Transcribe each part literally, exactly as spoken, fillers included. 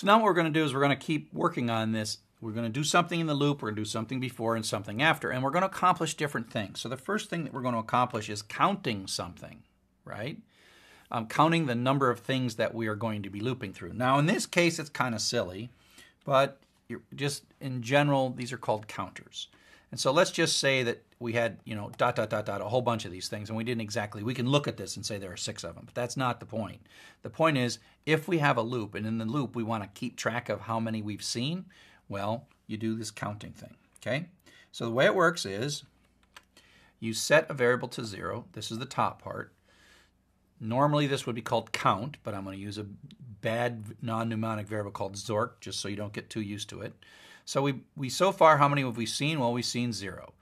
So now what we're going to do is we're going to keep working on this. We're going to do something in the loop, we're going to do something before and something after, and we're going to accomplish different things. So the first thing that we're going to accomplish is counting something, right? Um, counting the number of things that we are going to be looping through. Now in this case it's kind of silly, but you're just in general these are called counters. And so let's just say that we had, you know, dot, dot, dot, dot, a whole bunch of these things, and we didn't exactly, we can look at this and say there are six of them, but that's not the point. The point is if we have a loop, and in the loop we want to keep track of how many we've seen, well, you do this counting thing, okay? So the way it works is you set a variable to zero. This is the top part. Normally this would be called count, but I'm going to use a bad non-mnemonic variable called zork just so you don't get too used to it. So we, we so far, how many have we seen? Well, we've seen zero.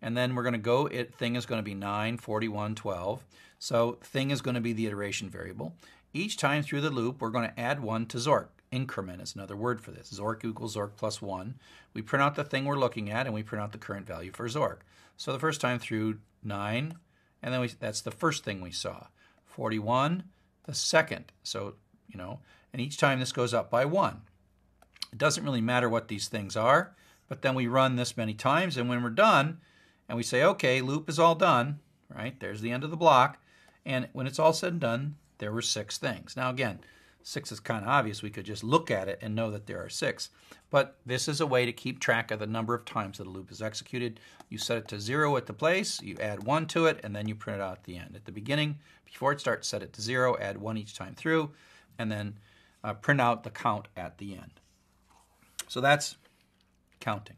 And then we're going to go, it thing is going to be nine, forty-one, twelve. So thing is going to be the iteration variable. Each time through the loop, we're going to add one to zork. Increment is another word for this. Zork equals zork plus one. We print out the thing we're looking at, and we print out the current value for zork. So the first time through nine, and then we, that's the first thing we saw. forty-one, the second. So, you know, and each time this goes up by one. It doesn't really matter what these things are, but then we run this many times, and when we're done, and we say, okay, loop is all done, right? There's the end of the block. And when it's all said and done, there were six things. Now again, six is kind of obvious. We could just look at it and know that there are six. But this is a way to keep track of the number of times that a loop is executed. You set it to zero at the place, you add one to it, and then you print it out at the end. At the beginning, before it starts, set it to zero, add one each time through, and then uh, print out the count at the end. So that's counting.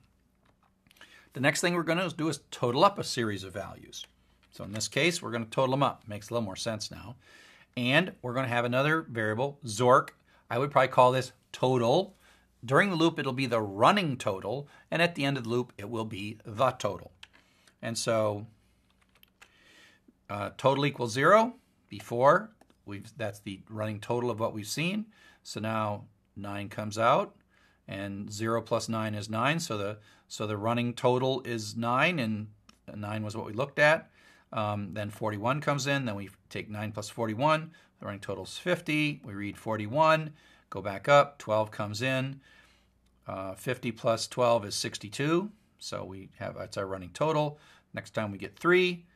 The next thing we're going to do is total up a series of values. So in this case, we're going to total them up. Makes a little more sense now. And we're going to have another variable, zork. I would probably call this total. During the loop, it'll be the running total. And at the end of the loop, it will be the total. And so uh, total equals zero. Before, we've, that's the running total of what we've seen. So now nine comes out. And zero plus nine is nine. So the, so the running total is nine. And nine was what we looked at. Um, then forty-one comes in, then we take nine plus forty-one, the running total is fifty, we read forty-one, go back up, twelve comes in, uh, fifty plus twelve is sixty-two, so we have, that's our running total. Next time we get three,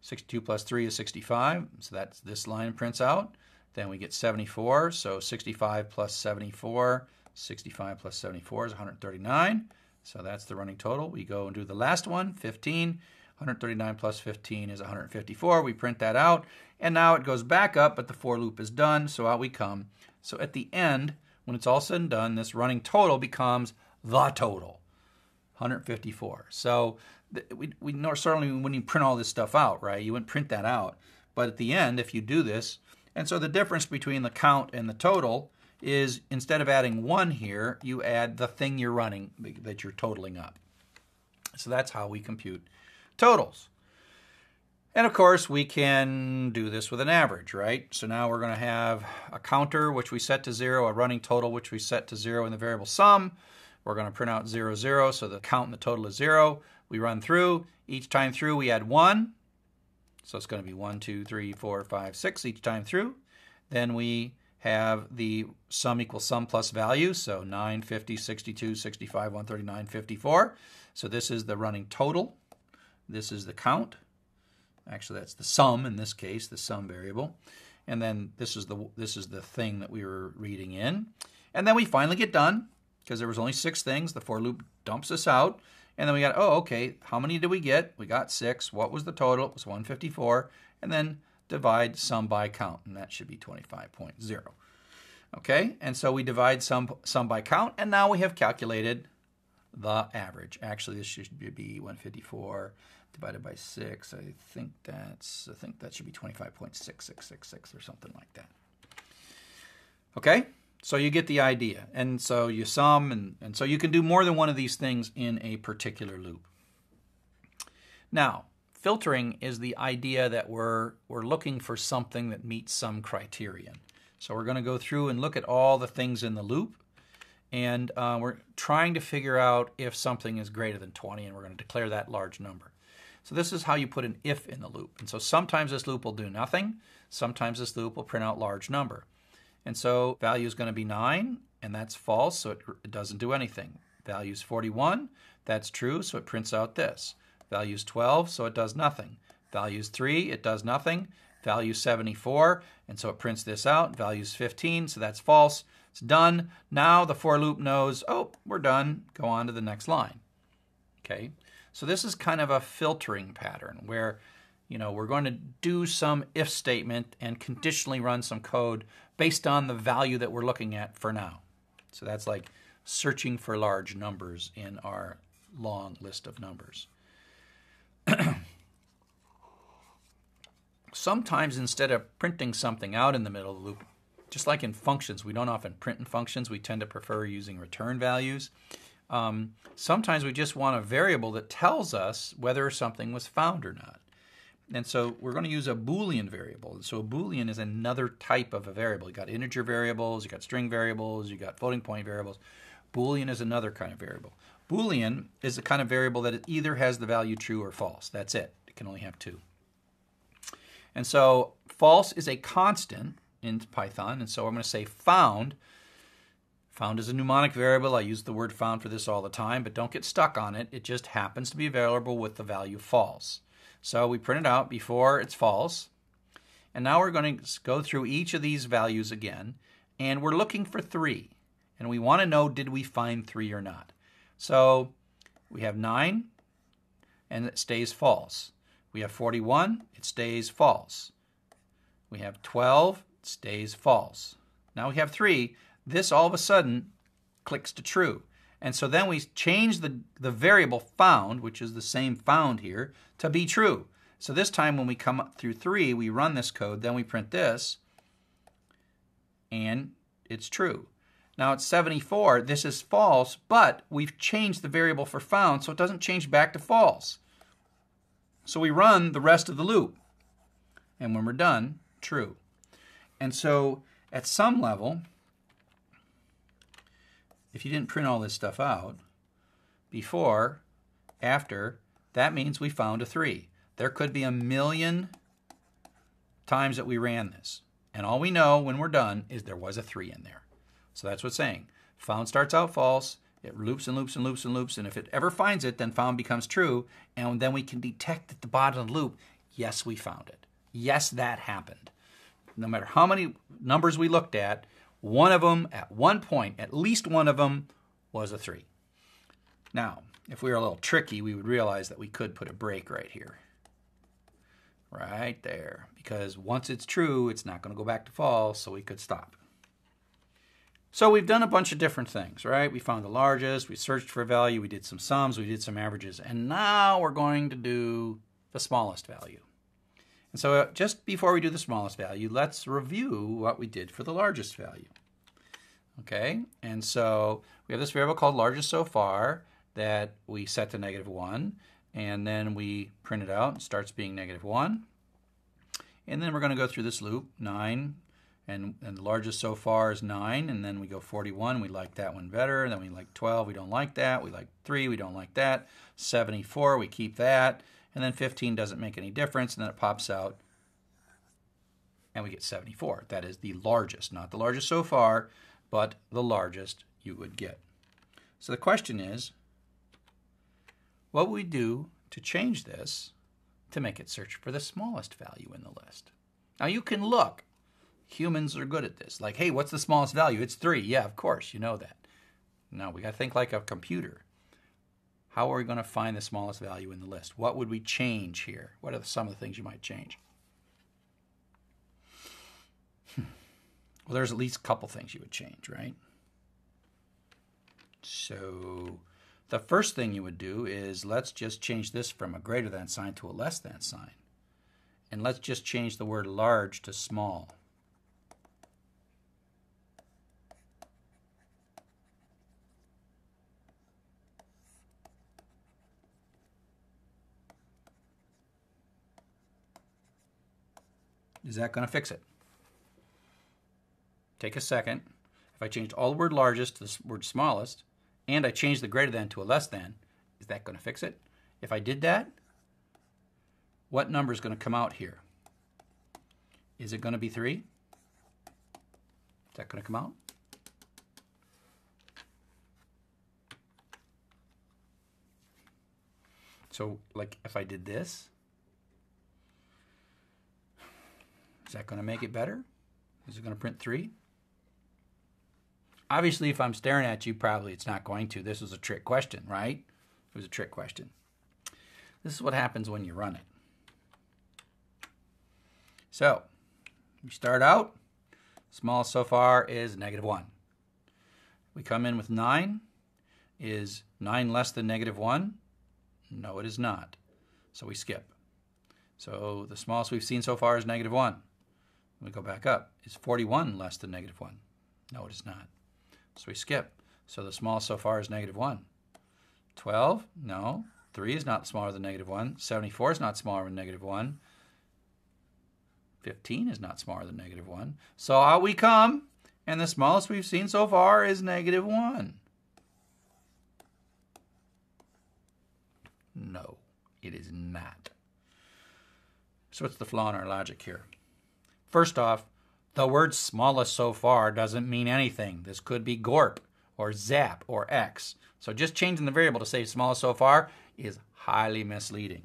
sixty-two plus three is sixty-five, so that's this line prints out. Then we get seventy-four, so sixty-five plus seventy-four, sixty-five plus seventy-four is one hundred thirty-nine, so that's the running total. We go and do the last one, fifteen. one hundred thirty-nine plus fifteen is one hundred fifty-four. We print that out, and now it goes back up, but the for loop is done, so out we come. So at the end, when it's all said and done, this running total becomes the total, one hundred fifty-four. So we, we certainly wouldn't print all this stuff out, right? You wouldn't print that out. But at the end, if you do this, and so the difference between the count and the total is instead of adding one here, you add the thing you're running that you're totaling up. So that's how we compute totals. And of course we can do this with an average, right? So now we're going to have a counter which we set to zero, a running total which we set to zero in the variable sum. We're going to print out zero, zero, so the count and the total is zero. We run through. Each time through we add one. So it's going to be one, two, three, four, five, six each time through. Then we have the sum equals sum plus value, so nine, fifty, sixty-two, sixty-five, one hundred thirty-nine, fifty-four. So this is the running total. This is the count. Actually, that's the sum in this case, the sum variable. And then this is the this is the thing that we were reading in. And then we finally get done because there was only six things. The for loop dumps us out. And then we got, oh, okay, how many did we get? We got six. What was the total? It was one hundred fifty-four. And then divide sum by count, and that should be twenty-five point zero. Okay, and so we divide sum, sum by count, and now we have calculated the average. Actually, this should be one hundred fifty-four divided by six. I think that's, I think that should be twenty-five point six six six six or something like that. Okay, so you get the idea. And so you sum, and, and so you can do more than one of these things in a particular loop. Now, filtering is the idea that we're, we're looking for something that meets some criterion. So we're going to go through and look at all the things in the loop. And uh, we're trying to figure out if something is greater than twenty, and we're going to declare that large number. So this is how you put an if in the loop. And so sometimes this loop will do nothing. Sometimes this loop will print out large number. And so value is going to be nine, and that's false, so it, it doesn't do anything. Value is forty-one, that's true, so it prints out this. Value is twelve, so it does nothing. Value is three, it does nothing. Value is seventy-four, and so it prints this out. Value is fifteen, so that's false. It's done. Now the for loop knows, oh, we're done. Go on to the next line. Okay, so this is kind of a filtering pattern where, you know, we're going to do some if statement and conditionally run some code based on the value that we're looking at for now. So that's like searching for large numbers in our long list of numbers. Sometimes instead of printing something out in the middle of the loop, just like in functions, we don't often print in functions. We tend to prefer using return values. Um, sometimes we just want a variable that tells us whether something was found or not. And so we're going to use a Boolean variable. And so a Boolean is another type of a variable. You got integer variables, you got string variables, you got floating point variables. Boolean is another kind of variable. Boolean is the kind of variable that it either has the value true or false. That's it. It can only have two. And so false is a constant in Python, and so I'm going to say found. Found is a mnemonic variable. I use the word found for this all the time, but don't get stuck on it. It just happens to be available with the value false. So we print it out before it's false. And now we're going to go through each of these values again, and we're looking for three. And we want to know, did we find three or not? So we have nine, and it stays false. We have forty-one, it stays false. We have twelve, it stays false. Now we have three. This all of a sudden clicks to true. And so then we change the, the variable found, which is the same found here, to be true. So this time when we come up through three, we run this code, then we print this, and it's true. Now it's seventy-four, this is false, but we've changed the variable for found, so it doesn't change back to false. So we run the rest of the loop, and when we're done, true. And so at some level, if you didn't print all this stuff out, before, after, that means we found a three. There could be a million times that we ran this. And all we know when we're done is there was a three in there. So that's what's saying. Found starts out false. It loops and loops and loops and loops. And if it ever finds it, then found becomes true. And then we can detect at the bottom of the loop, yes, we found it. Yes, that happened. No matter how many numbers we looked at, one of them, at one point, at least one of them, was a three. Now, if we were a little tricky, we would realize that we could put a break right here. Right there. Because once it's true, it's not going to go back to false, so we could stop. So we've done a bunch of different things, right? We found the largest, we searched for value, we did some sums, we did some averages, and now we're going to do the smallest value. And so just before we do the smallest value, let's review what we did for the largest value. Okay, and so we have this variable called largest so far that we set to negative one, and then we print it out, it starts being negative one. And then we're going to go through this loop, nine, and, and the largest so far is nine, and then we go forty-one, we like that one better, and then we like twelve, we don't like that, we like three, we don't like that, seventy-four, we keep that. And then fifteen doesn't make any difference, and then it pops out, and we get seventy-four. That is the largest, not the largest so far, but the largest you would get. So the question is, what would we do to change this to make it search for the smallest value in the list? Now you can look. Humans are good at this. Like, hey, what's the smallest value? It's three. Yeah, of course, you know that. No, we got to think like a computer. How are we going to find the smallest value in the list? What would we change here? What are some of the things you might change? Hmm. Well, there's at least a couple things you would change, right? So the first thing you would do is let's just change this from a greater than sign to a less than sign. And let's just change the word large to small. Is that going to fix it? Take a second. If I changed all the word largest to the word smallest, and I changed the greater than to a less than, is that going to fix it? If I did that, what number is going to come out here? Is it going to be three? that going to come out? So like if I did this, is that going to make it better? Is it going to print three? Obviously, if I'm staring at you, probably it's not going to. This was a trick question, right? It was a trick question. This is what happens when you run it. So we start out. Small so far is negative one. We come in with nine. Is nine less than negative one? No, it is not. So we skip. So the smallest we've seen so far is negative one. We go back up. Is forty-one less than negative one? No, it is not. So we skip. So the smallest so far is negative one. twelve? No. three is not smaller than negative one. seventy-four is not smaller than negative one. fifteen is not smaller than negative one. So out we come, and the smallest we've seen so far is negative one. No, it is not. So what's the flaw in our logic here? First off, the word smallest so far doesn't mean anything. This could be gorp or zap or x. So just changing the variable to say smallest so far is highly misleading.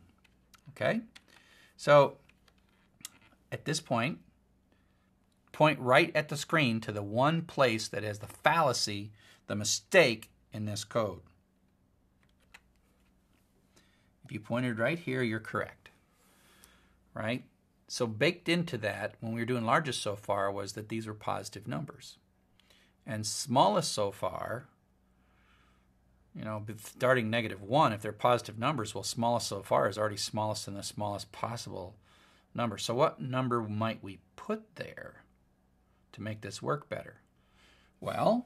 Okay? So at this point, point right at the screen to the one place that has the fallacy, the mistake in this code. If you pointed right here, you're correct. Right? So baked into that, when we were doing largest so far, was that these were positive numbers. And smallest so far, you know, starting negative one, if they're positive numbers, well, smallest so far is already smallest than the smallest possible number. So what number might we put there to make this work better? Well,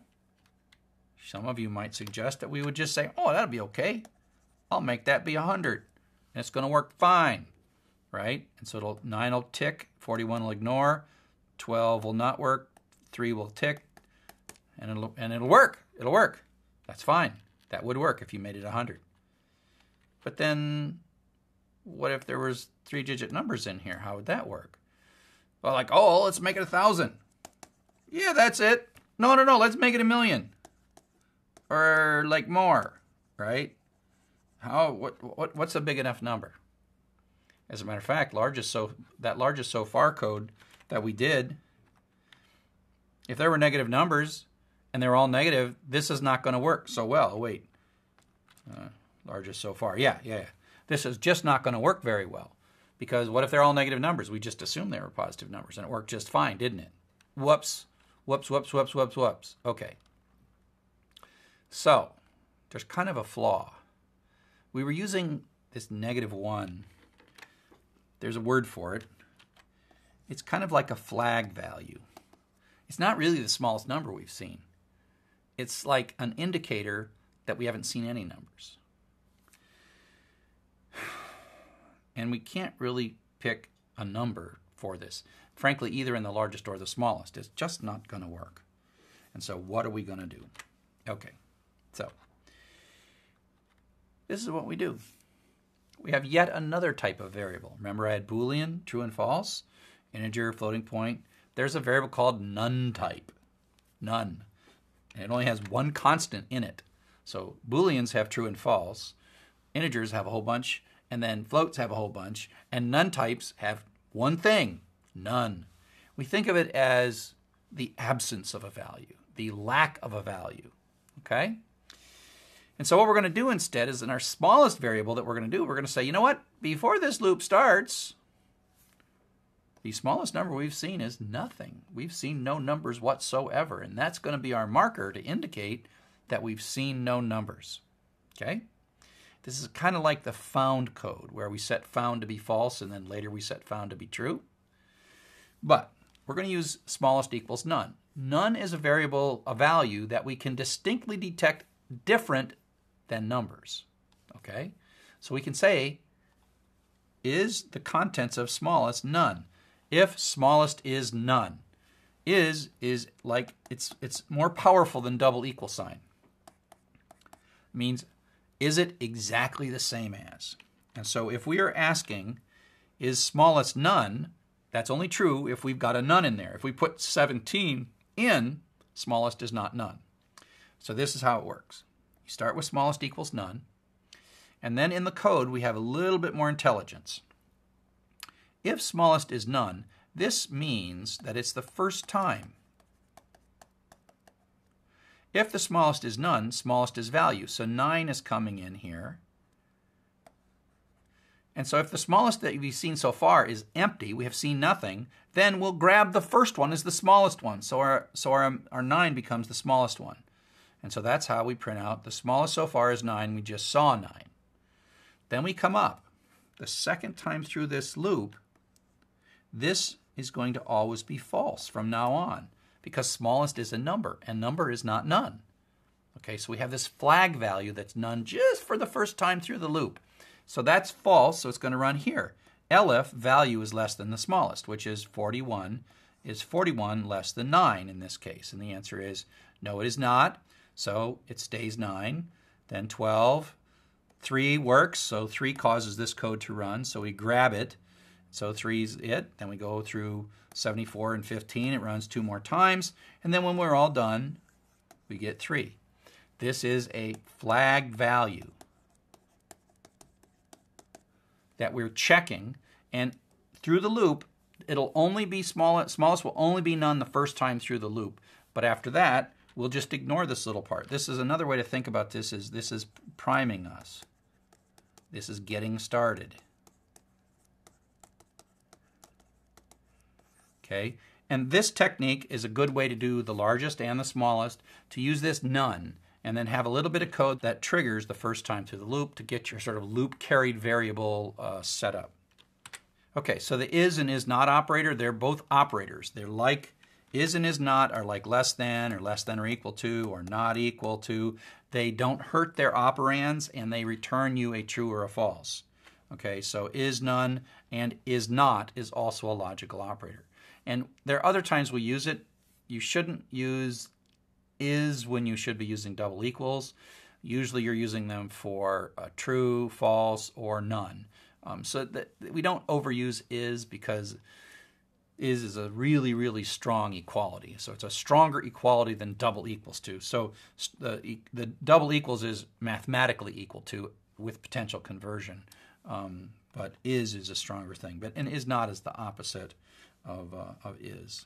some of you might suggest that we would just say, oh, that'll be okay. I'll make that be one hundred, and it's going to work fine. Right? And so it'll, nine will tick, forty-one will ignore, twelve will not work, three will tick, and it'll, and it'll work. It'll work. That's fine. That would work if you made it one hundred. But then what if there was three-digit numbers in here? How would that work? Well, like, oh, let's make it one thousand. Yeah, that's it. No, no, no, let's make it a million. Or like more, right? How, what, what, what's a big enough number? As a matter of fact, largest so, that largest so far code that we did, if there were negative numbers and they're all negative, this is not going to work so well. Wait, uh, largest so far. Yeah, yeah, yeah. This is just not going to work very well because what if they're all negative numbers? We just assumed they were positive numbers and it worked just fine, didn't it? Whoops, whoops, whoops, whoops, whoops, whoops. Okay. So there's kind of a flaw. We were using this negative one. There's a word for it. It's kind of like a flag value. It's not really the smallest number we've seen. It's like an indicator that we haven't seen any numbers. And we can't really pick a number for this. Frankly, either in the largest or the smallest. It's just not going to work. And so what are we going to do? Okay, so this is what we do. We have yet another type of variable. Remember I had Boolean, true and false, integer, floating point. There's a variable called none type. None. And it only has one constant in it. So Booleans have true and false. Integers have a whole bunch. And then floats have a whole bunch. And none types have one thing. None. We think of it as the absence of a value. The lack of a value. Okay? And so what we're going to do instead is in our smallest variable that we're going to do, we're going to say, you know what? Before this loop starts, the smallest number we've seen is nothing. We've seen no numbers whatsoever. And that's going to be our marker to indicate that we've seen no numbers. Okay? This is kind of like the found code where we set found to be false and then later we set found to be true. But we're going to use smallest equals none. None is a variable, a value that we can distinctly detect different than numbers, okay? So we can say, is the contents of smallest none? If smallest is none, is is like, it's, it's more powerful than double equal sign. It means, is it exactly the same as? And so if we are asking, is smallest none, that's only true if we've got a none in there. If we put seventeen in smallest is not none. So this is how it works. You start with smallest equals none, and then in the code we have a little bit more intelligence. If smallest is none, this means that it's the first time. If the smallest is none, smallest is value. So nine is coming in here. And so if the smallest that we've seen so far is empty, we have seen nothing, then we'll grab the first one as the smallest one. So our, so our, our nine becomes the smallest one. And so that's how we print out the smallest so far is nine. We just saw nine. Then we come up. The second time through this loop, this is going to always be false from now on, because smallest is a number, and number is not none. Okay, so we have this flag value that's none just for the first time through the loop. So that's false, so it's going to run here. Elif, value is less than the smallest, which is forty-one. Is forty-one less than nine in this case? And the answer is no, it is not. So it stays nine. Then twelve. three works, so three causes this code to run, so we grab it. So three is it. Then we go through seventy-four and fifteen. It runs two more times. And then when we're all done, we get three. This is a flag value that we're checking, and through the loop, it'll only be small, smallest will only be none the first time through the loop. But after that, we'll just ignore this little part. This is another way to think about this is this is priming us. This is getting started. Okay, and this technique is a good way to do the largest and the smallest, to use this none, and then have a little bit of code that triggers the first time through the loop to get your sort of loop carried variable uh, set up. Okay, so the is and is not operator, they're both operators. They're like is and is not are like less than or less than or equal to or not equal to. They don't hurt their operands, and they return you a true or a false. Okay, so is none and is not is also a logical operator. And there are other times we use it. You shouldn't use is when you should be using double equals. Usually you're using them for uh, true, false, or none. Um, so that we don't overuse is, because is is a really, really strong equality. So it's a stronger equality than double equals to. So the, the double equals is mathematically equal to with potential conversion. Um, but is is a stronger thing. But and is not is the opposite of, uh, of is.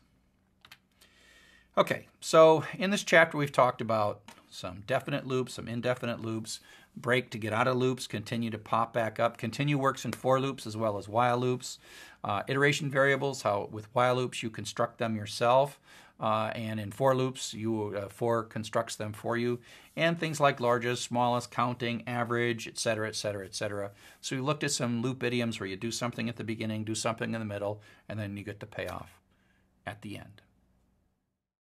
Okay, so in this chapter we've talked about some definite loops, some indefinite loops, break to get out of loops, continue to pop back up. Continue works in for loops as well as while loops. Uh, iteration variables, how with while loops you construct them yourself, uh, and in for loops you uh, for constructs them for you, and things like largest, smallest, counting, average, et cetera, et cetera, et cetera. So we looked at some loop idioms where you do something at the beginning, do something in the middle, and then you get the payoff at the end.